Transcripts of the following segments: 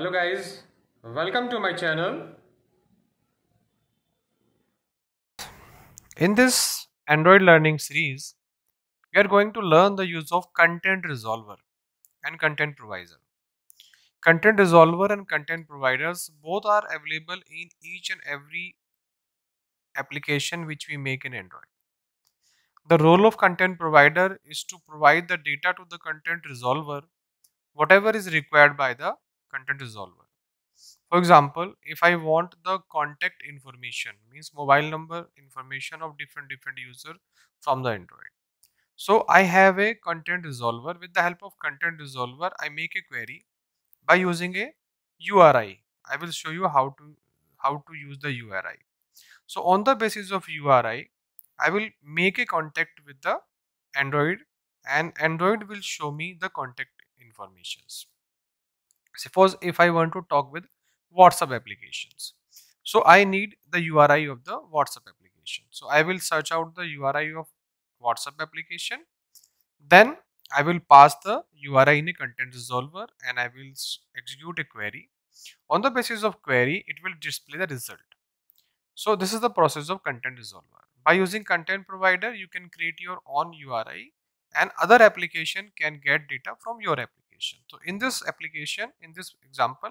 Hello guys, welcome to my channel. In this Android learning series, we are going to learn the use of Content Resolver and Content Provider. Content Resolver and Content Providers both are available in each and every application which we make in Android. The role of Content Provider is to provide the data to the Content Resolver, whatever is required by the Content Resolver. For example, if I want the contact information, means mobile number information of different user from the Android, so I have a Content Resolver. With the help of Content Resolver, I make a query by using a URI. I will show you how to use the URI. So on the basis of URI, I will make a contact with the Android, and Android will show me the contact informations. Suppose if I want to talk with WhatsApp applications, so I need the URI of the WhatsApp application. So I will search out the URI of WhatsApp application, then I will pass the URI in a Content Resolver and I will execute a query. On the basis of query, it will display the result. So this is the process of Content Resolver. By using Content Provider, you can create your own URI and other application can get data from your application. So in this example,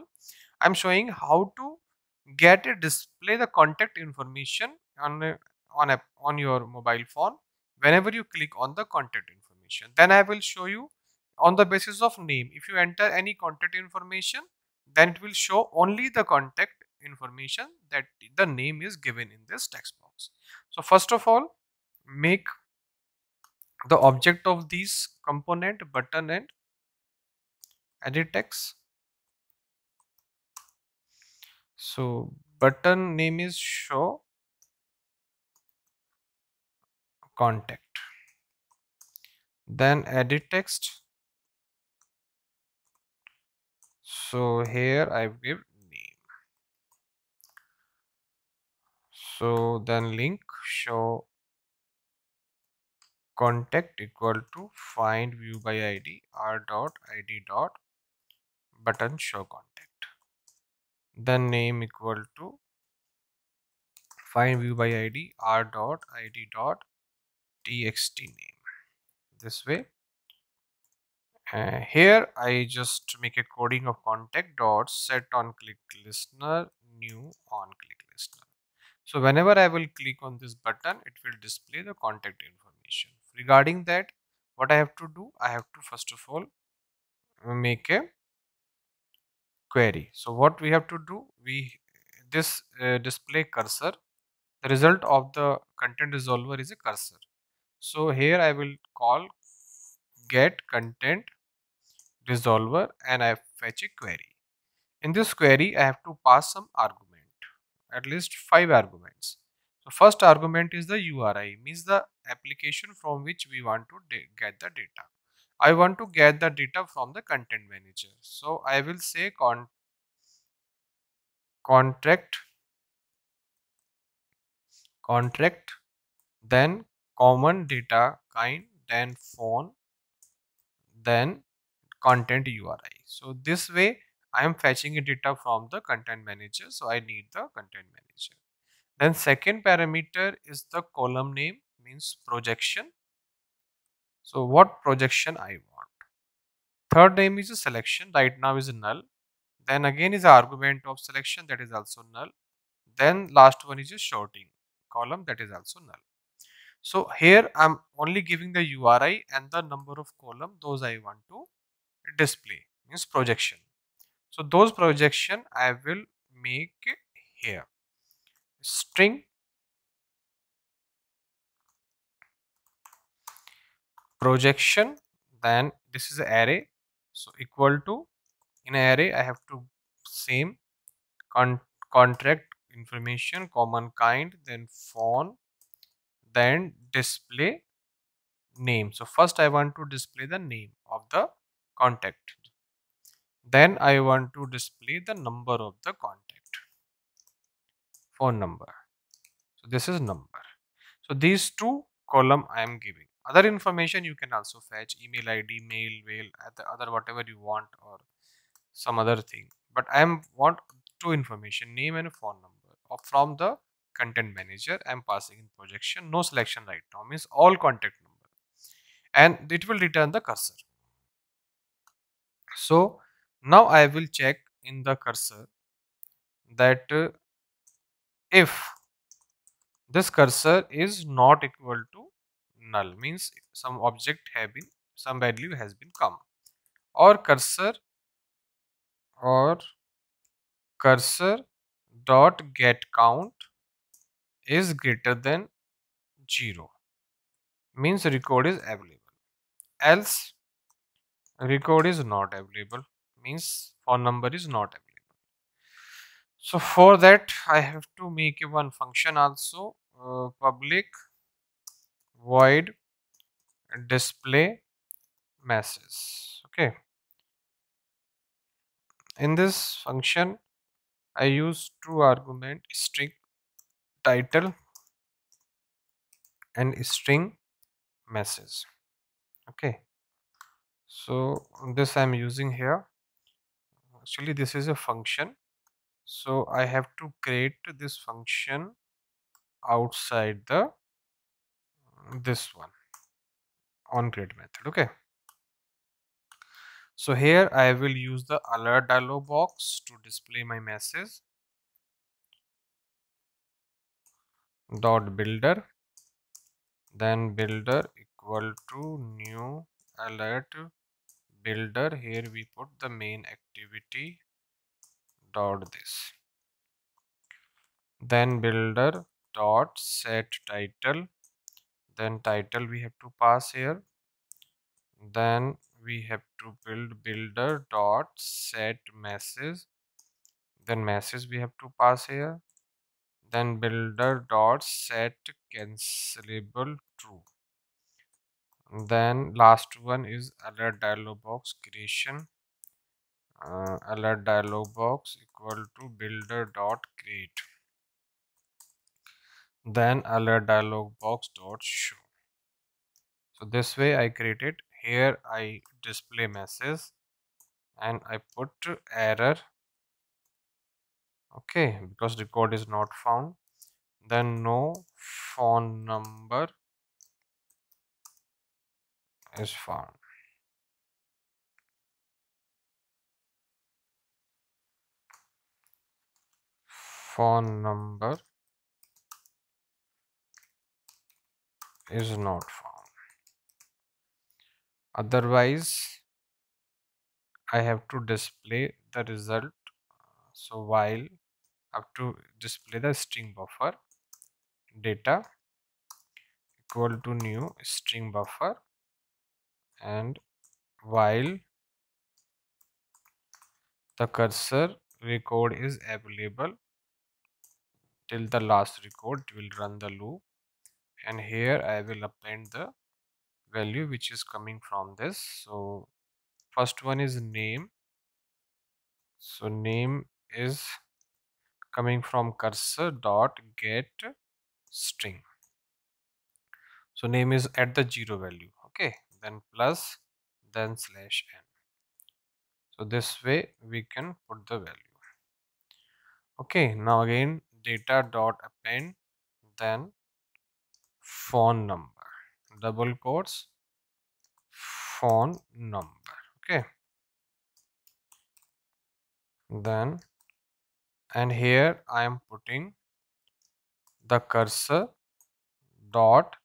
I'm showing how to get a display the contact information on your mobile phone whenever you click on the contact information. Then I will show you on the basis of name. If you enter any contact information, then it will show only the contact information that the name is given in this text box. So first of all, make the object of these component button and edit text. So button name is show contact, then edit text. So here I give name. So then link show contact equal to find view by id r dot id dot button show contact, then name equal to find view by id r dot id dot txt name. This way, here I just make a coding of contact dot set on click listener new on click listener. So whenever I will click on this button, it will display the contact information. Regarding that, what I have to do, I have to first of all make a query. So what we have to do, display cursor, the result of the Content Resolver is a cursor. So here I will call get content resolver and I fetch a query. In this query, I have to pass some argument, at least 5 arguments. So first argument is the URI, means the application from which we want to get the data. I want to get the data from the content manager. So I will say contract, then common data kind, then phone, then content URI. So this way I am fetching a data from the content manager. So I need the content manager. Then second parameter is the column name, means projection. So what projection I want. Third name is a selection, right now is null. Then again is argument of selection, that is also null. Then last one is a sorting column, that is also null. So here I'm only giving the URI and the number of column, those I want to display, means projection. So those projection I will make here. String projection, then this is an array, so equal to, in array I have to same contract information, common kind, then phone, then display name. So first I want to display the name of the contact, then I want to display the number of the contact, phone number. So this is number. So these two column I am giving. Other information you can also fetch, email id, mail, whatever you want, or some other thing. but I want two information, name and phone number. From the content manager, I'm passing in projection, no selection right now, means all contact number, and it will return the cursor. So now I will check in the cursor that if this cursor is not equal to null, means some object have been, some value has been come, or cursor dot get count is greater than 0, means record is available. Else record is not available, means phone number is not available. So for that I have to make one function also, public void display messages. Okay, in this function I use two argument, string title and string message. Okay, so this I am using here. Actually this is a function, so I have to create this function outside the this one on create method. Okay, so here I will use the alert dialog box to display my message dot builder, then builder equal to new alert builder. Here we put the main activity dot this, then builder dot set title, then title we have to pass here, then we have to build builder dot set message, then message we have to pass here, then builder dot set cancelable true, then last one is alert dialog box creation, alert dialog box equal to builder dot create, then alert dialog box dot show. So this way I created. Here I display message and I put error, okay, because record is not found, then no phone number is found. Phone number is not found. Otherwise I have to display the result, so while I have to display the string buffer data equal to new string buffer, and while the cursor record is available till the last record, it will run the loop, and here I will append the value which is coming from this. So first one is name, so name is coming from cursor dot get string, so name is at the 0 value, okay, then plus, then slash n. So this way we can put the value. Okay, now again data dot append, then phone number, double quotes, phone number, okay, then, and here I am putting the cursor dot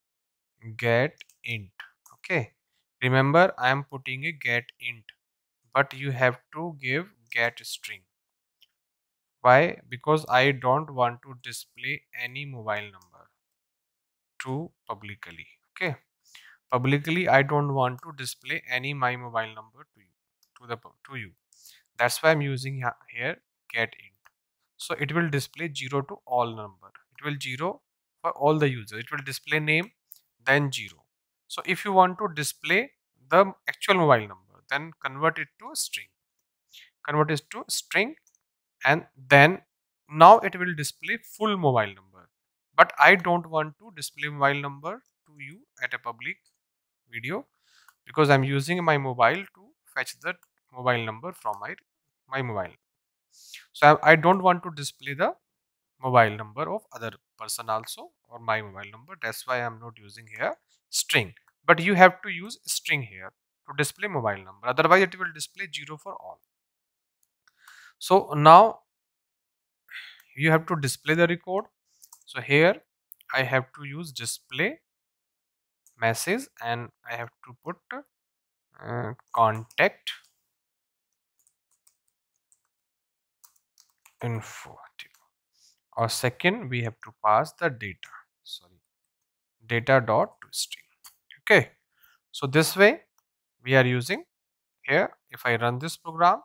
get int. Okay, remember I am putting a get int, but you have to give get string. Why? Because I don't want to display any mobile number to publicly. Okay, publicly I don't want to display any my mobile number to you, to you. That's why I'm using here get int. So it will display 0 to all number, it will 0 for all the users, it will display name, then 0. So if you want to display the actual mobile number, then convert it to a string, convert it to a string, and then now it will display full mobile number, but I don't want to display mobile number to you at a public video, because I'm using my mobile to fetch the mobile number from my mobile. So I don't want to display the mobile number of other person also, or my mobile number. That's why I'm not using here string, but you have to use string here to display mobile number, otherwise it will display 0 for all. So now you have to display the record. So here I have to use display message and I have to put contact info, or second we have to pass the data, data dot to string. Okay, so this way we are using here. If I run this program,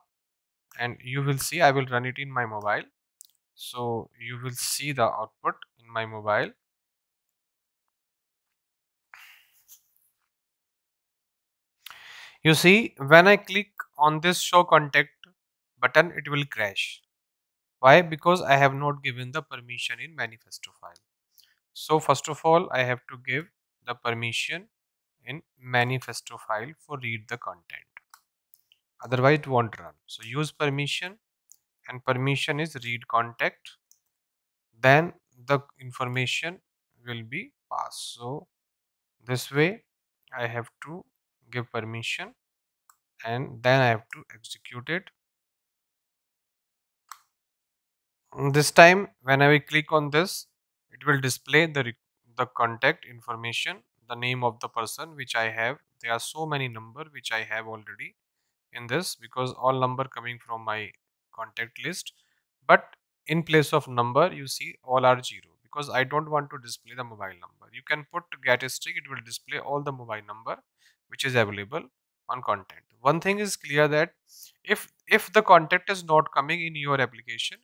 and you will see I will run it in my mobile, so you will see the output in my mobile. You see, when I click on this show contact button, it will crash. Why? Because I have not given the permission in manifesto file. So first of all, I have to give the permission in manifesto file for read the content, otherwise it won't run. So use permission, and permission is read contact, then the information will be passed. So this way I have to give permission and then I have to execute it. This time when I will click on this, it will display the contact information, the name of the person which I have. There are so many number which I have already in this, because all number coming from my contact list, but in place of number you see all are 0, because I don't want to display the mobile number. You can put get a string, it will display all the mobile number which is available on content. One thing is clear, that if the contact is not coming in your application,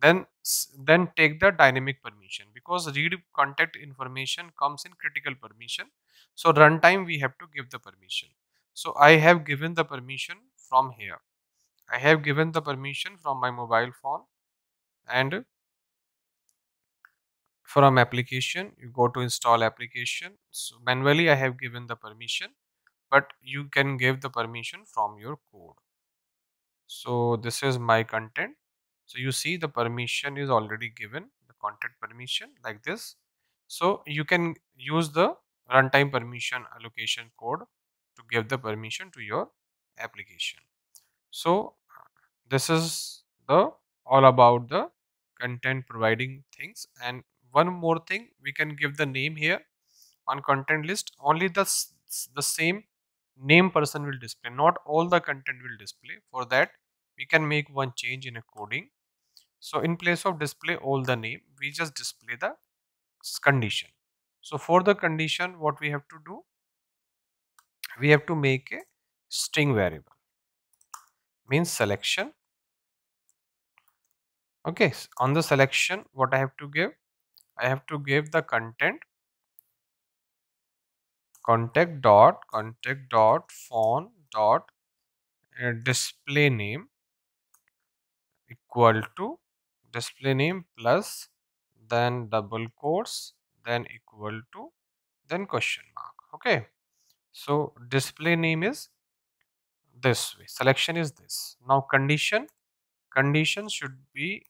then take the dynamic permission, because read contact information comes in critical permission. So runtime we have to give the permission. So I have given the permission from here. I have given the permission from my mobile phone, and from application you go to install application. So manually I have given the permission, but you can give the permission from your code. So this is my content. So you see the permission is already given, the content permission like this. So you can use the runtime permission allocation code to give the permission to your application. So this is the all about the content providing things. And one more thing, we can give the name here on content list. Only the same name person will display, not all the content will display. For that we can make one change in a coding. So in place of display all the name, we just display the condition. So for the condition, what we have to do, we have to make a string variable, means selection. Okay, on the selection what I have to give, I have to give the content contact phone dot display name equal to display name plus then double quotes then equal to then question mark. Okay, so display name is this way, selection is this. Now condition should be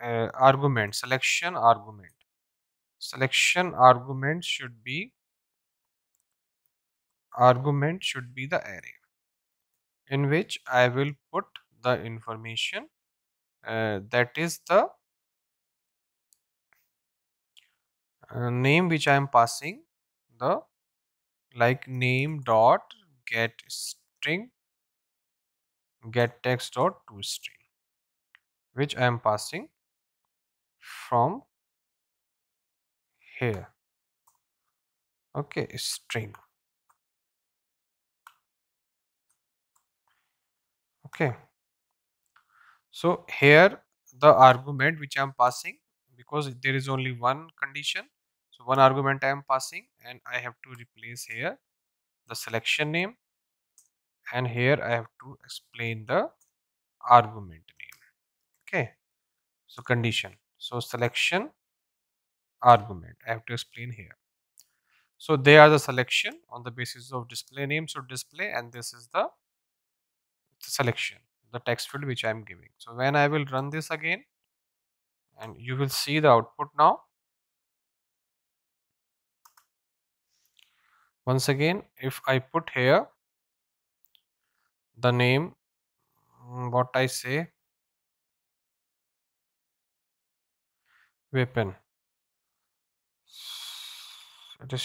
argument, selection argument should be the array in which I will put the information that is the name which I am passing, the like name dot get string, get text dot to string, which I am passing from here. Okay, string. Okay, so here the argument which I am passing, because there is only one condition, so one argument I am passing, and I have to replace here the selection name, and here I have to explain the argument name. Okay, so condition, so selection argument I have to explain here. So they are the selection on the basis of display name, so display, and this is the selection, the text field which I am giving. So when I will run this again, and you will see the output now. Once again, if I put here the name, what I say, weapon, it is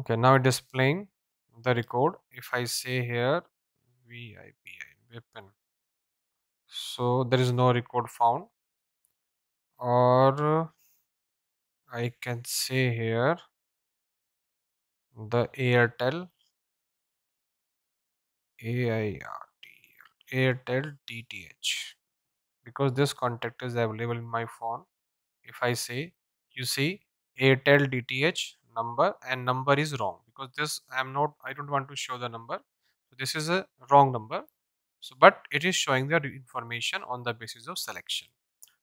okay. Now it is playing the record. If I say here VIPI weapon, so there is no record found, or I can say here the Airtel, AIRTL, Airtel DTH, because this contact is available in my phone. If I say, you see Airtel DTH number, and number is wrong because this I don't want to show the number. So this is a wrong number. So but it is showing the information on the basis of selection.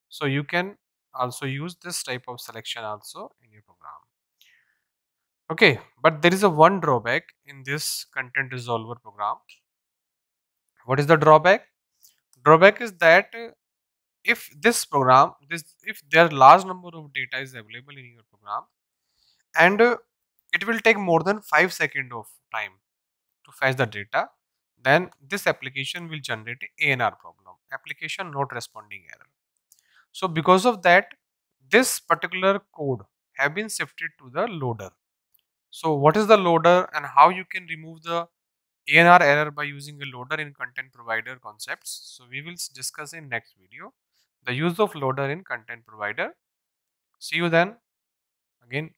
So you can also use this type of selection also in your program. Okay, but there is a one drawback in this Content Resolver program. What is the drawback? Drawback is that if this program, if there are large number of data is available in your program, and it will take more than 5 seconds of time to fetch the data, then this application will generate ANR problem, application not responding error. So because of that, this particular code have been shifted to the loader. So what is the loader and how you can remove the ANR error by using a loader in Content Provider concepts? So we will discuss in next video the use of loader in Content Provider. See you then again.